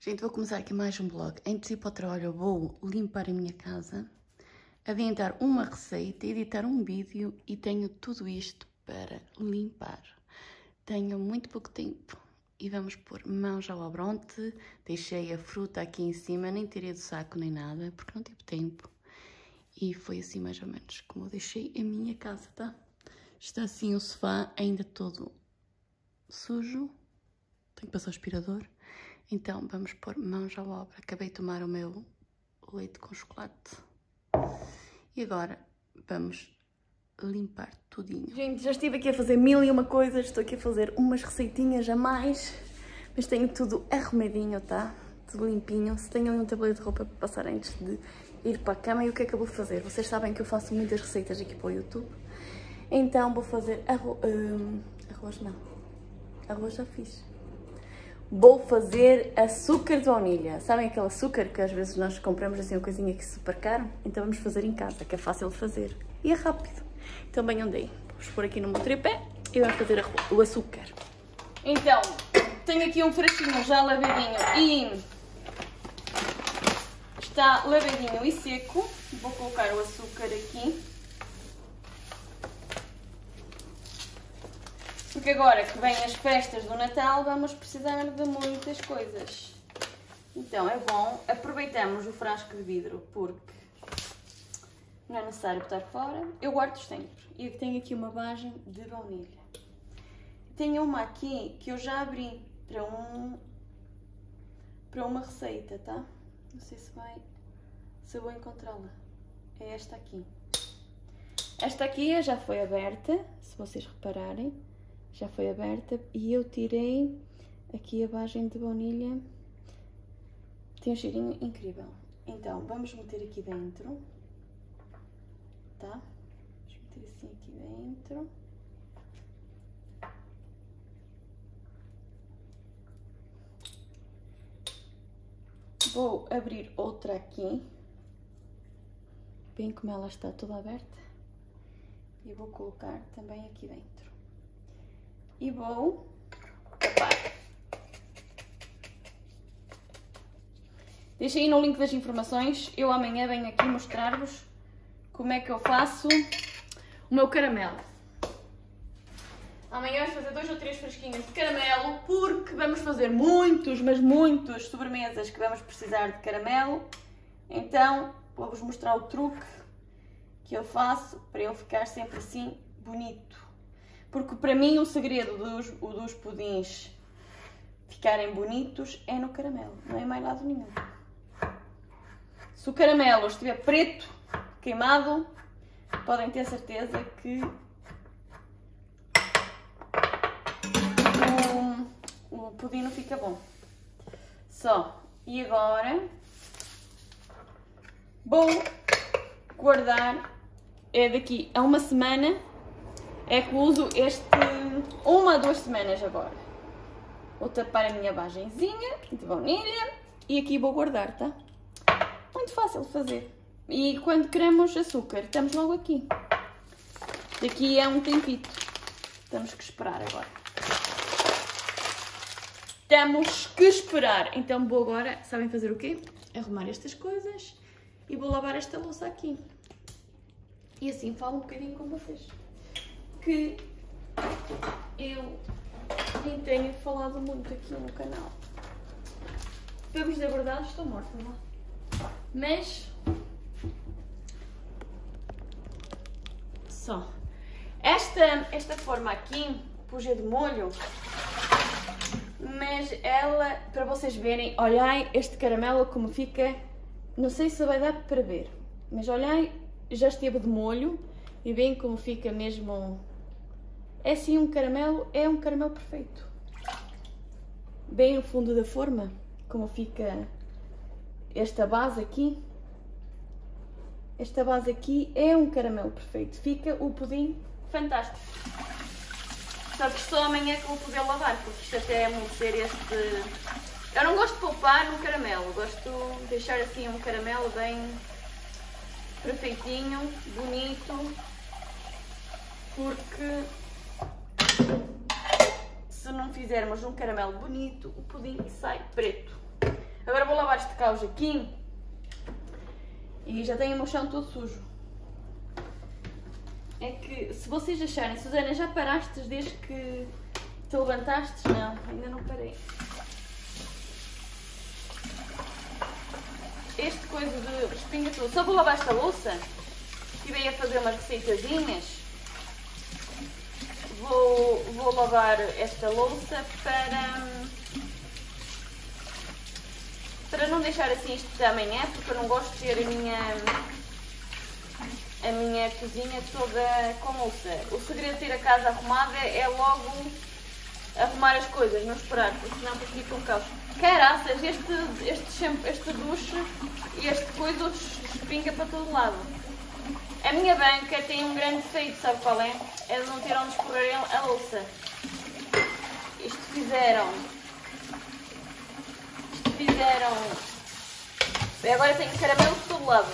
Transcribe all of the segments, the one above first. Gente, vou começar aqui mais um vlog. Antes de ir para o trabalho, eu vou limpar a minha casa, adiantar uma receita, editar um vídeo e tenho tudo isto para limpar. Tenho muito pouco tempo e vamos pôr mãos ao abronte. Deixei a fruta aqui em cima, nem tirei do saco nem nada, porque não tive tempo. E foi assim mais ou menos como eu deixei a minha casa, tá? Está assim o sofá ainda todo sujo. Tenho que passar o aspirador. Então, vamos pôr mãos à obra. Acabei de tomar o meu leite com chocolate. E agora, vamos limpar tudinho. Gente, já estive aqui a fazer mil e uma coisas. Estou aqui a fazer umas receitinhas a mais. Mas tenho tudo arrumadinho, tá? Tudo limpinho. Se tenho ali um tabuleiro de roupa para passar antes de ir para a cama. E o que é que eu vou fazer? Vocês sabem que eu faço muitas receitas aqui para o YouTube. Então, vou fazer arroz não. Arroz já fiz. Vou fazer açúcar de baunilha. Sabem aquele açúcar que às vezes nós compramos assim uma coisinha que é super caro? Então vamos fazer em casa, que é fácil de fazer e é rápido. Então venham daí. Vamos pôr aqui no meu tripé e vamos fazer o açúcar. Então, tenho aqui um frasquinho já lavadinho e está lavadinho e seco. Vou colocar o açúcar aqui. Porque agora que vêm as festas do Natal, vamos precisar de muitas coisas. Então é bom, aproveitamos o frasco de vidro, porque não é necessário botar fora. Eu guardo sempre. E tenho aqui uma bagem de baunilha. Tenho uma aqui que eu já abri para uma receita, tá? Não sei se eu vou encontrá-la. É esta aqui. Esta aqui já foi aberta, se vocês repararem. Já foi aberta e eu tirei aqui a bagem de baunilha. Tem um cheirinho incrível. Então, vamos meter aqui dentro. Tá? Vamos meter assim aqui dentro. Vou abrir outra aqui. Bem como ela está toda aberta. E vou colocar também aqui dentro. E vou tapar. Deixem aí no link das informações. Eu amanhã venho aqui mostrar-vos como é que eu faço o meu caramelo. Amanhã vamos fazer 2 ou 3 fresquinhos de caramelo, porque vamos fazer muitos, mas muitos sobremesas que vamos precisar de caramelo. Então, vou-vos mostrar o truque que eu faço para ele ficar sempre assim bonito. Porque para mim o segredo dos pudins ficarem bonitos é no caramelo, não é mais lado nenhum. Se o caramelo estiver preto, queimado, podem ter certeza que o pudim não fica bom. Só. E agora vou guardar daqui a uma semana. É que uso este 1 a 2 semanas agora. Vou tapar a minha bagenzinha de baunilha e aqui vou guardar, tá? Muito fácil de fazer. E quando queremos açúcar, estamos logo aqui. Daqui é um tempito. Temos que esperar agora. Temos que esperar. Então vou agora, sabem fazer o quê? Arrumar estas coisas e vou lavar esta louça aqui. E assim falo um bocadinho com vocês. Que eu nem tenho falado muito aqui no canal. Para vos dizer a verdade, estou morta, não é? Mas só esta forma aqui pus-a de molho, mas ela, para vocês verem, olhem este caramelo como fica. Não sei se vai dar para ver, mas olhem, já esteve de molho e bem como fica mesmo. É assim um caramelo, é um caramelo perfeito. Bem o fundo da forma, como fica esta base aqui. Esta base aqui é um caramelo perfeito. Fica o pudim fantástico. Só que só amanhã que vou poder lavar, porque isto até amolecer este... Eu não gosto de poupar no caramelo, gosto de deixar assim um caramelo bem perfeitinho, bonito, porque... Se não fizermos um caramelo bonito, o pudim sai preto. Agora eu vou lavar este caos aqui. E já tenho o meu chão todo sujo. É que se vocês acharem, Susana, já paraste desde que te levantaste? Não, ainda não parei. Este coisa de respinga tudo. Só vou lavar esta louça. Estive a fazer umas receitazinhas. Vou lavar esta louça para não deixar assim isto de amanhã, porque eu não gosto de ter a minha cozinha toda com louça. O segredo de ter a casa arrumada é logo arrumar as coisas, não esperar, porque senão fica um caos. Caraças, este duche e este coisa espinga para todo lado. A minha banca tem um grande defeito, sabe qual é? É não ter onde escorrer a louça. Isto fizeram. E agora tenho caramelo de todo lado.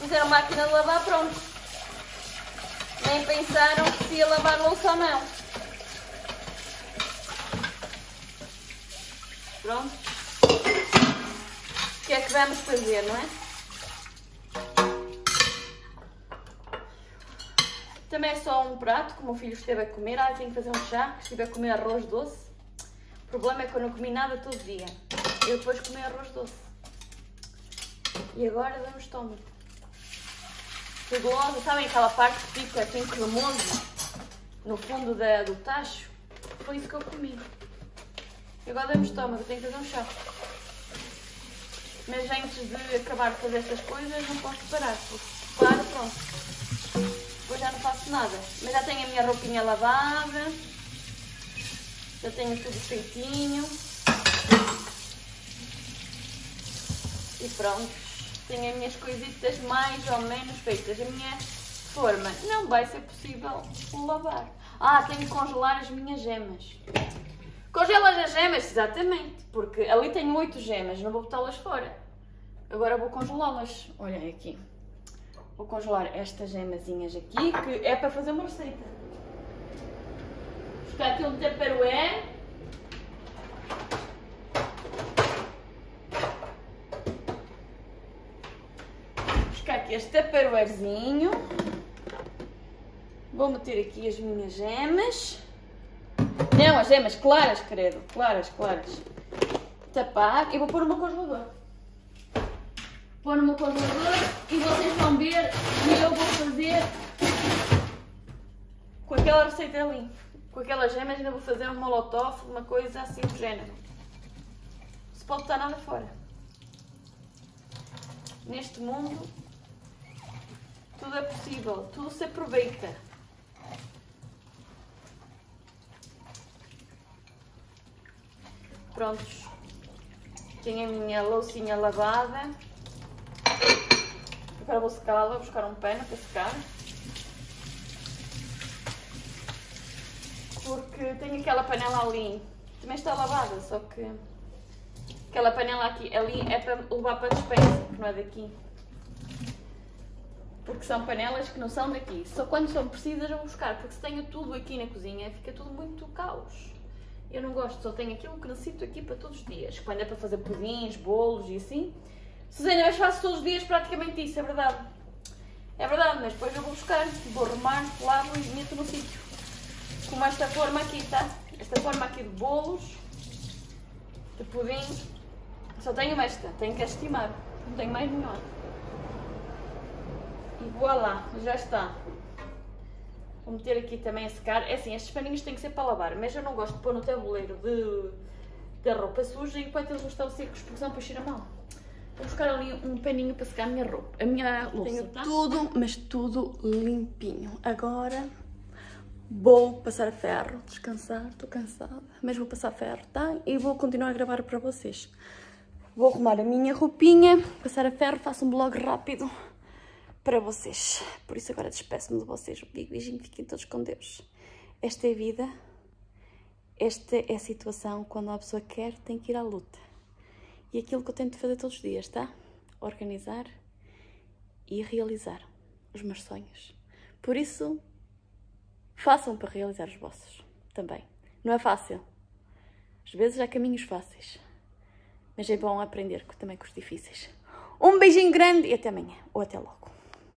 Fizeram máquina de lavar, pronto. Nem pensaram se ia lavar louça ou não. Pronto. O que é que vamos fazer, não é? Também é só um prato, como o meu filho esteve a comer. Ah, tenho que fazer um chá, estive a comer arroz doce. O problema é que eu não comi nada todo dia. Eu depois comi arroz doce. E agora dá-me estômago. Estou gulosa, sabem aquela parte que fica assim cremoso no fundo do tacho? Foi isso que eu comi. E agora dá-me estômago, tenho que fazer um chá. Mas antes de acabar de fazer estas coisas, não posso parar. Porque se paro, pronto. Depois já não faço nada. Mas já tenho a minha roupinha lavada. Já tenho tudo feitinho. E pronto. Tenho as minhas coisitas mais ou menos feitas. A minha forma não vai ser possível lavar. Ah, tenho que congelar as minhas gemas. Congela as gemas, exatamente. Porque ali tenho 8 gemas. Não vou botá-las fora. Agora vou congelá-las. Olhem aqui. Vou congelar estas gemazinhas aqui, que é para fazer uma receita. Vou buscar aqui um tupperware. Vou buscar aqui este tupperwarezinho. Vou meter aqui as minhas gemas. Não, as gemas claras, credo. Claras. Tapar e vou pôr no meu congelador. Vou pôr no meu congelador e vocês vão ver que eu vou fazer com aquela receita ali. Com aquelas gemas ainda vou fazer um molotov, uma coisa assim do género. Não se pode botar nada fora. Neste mundo, tudo é possível, tudo se aproveita. Prontos. Tenho a minha loucinha lavada. Agora vou secá-la, vou buscar um pano para secar. Porque tenho aquela panela ali, também está lavada, só que aquela panela aqui, ali é para levar para a despensa, porque não é daqui. Porque são panelas que não são daqui, só quando são precisas eu vou buscar, porque se tenho tudo aqui na cozinha fica tudo muito caos. Eu não gosto, só tenho aquilo que necessito aqui para todos os dias, quando é para fazer pudins, bolos e assim. Susana, mas faço todos os dias praticamente isso, é verdade. É verdade, mas depois eu vou buscar, vou arrumar, lavo e meto no sítio. Como esta forma aqui, tá? Esta forma aqui de bolos, de pudim. Só tenho esta, tenho que estimar, não tenho mais nenhuma. E voilá, já está. Vou meter aqui também a secar. É assim, estes paninhos têm que ser para lavar, mas eu não gosto de pôr no tabuleiro de roupa suja e depois eles não estão secos, porque são para encher a mão. Vou buscar ali um paninho para secar a minha roupa, a minha louça. Tenho tudo, mas tudo limpinho. Agora vou passar a ferro, descansar, estou cansada, mas vou passar a ferro, tá? E vou continuar a gravar para vocês. Vou arrumar a minha roupinha, passar a ferro, faço um vlog rápido para vocês. Por isso agora despeço-me de vocês. Um beijinho, fiquem todos com Deus. Esta é a vida, esta é a situação, quando a pessoa quer, tem que ir à luta. E aquilo que eu tento fazer todos os dias, tá? Organizar e realizar os meus sonhos. Por isso, façam para realizar os vossos também. Não é fácil, Às vezes há caminhos fáceis, mas é bom aprender também com os difíceis. Um beijinho grande e até amanhã, ou até logo.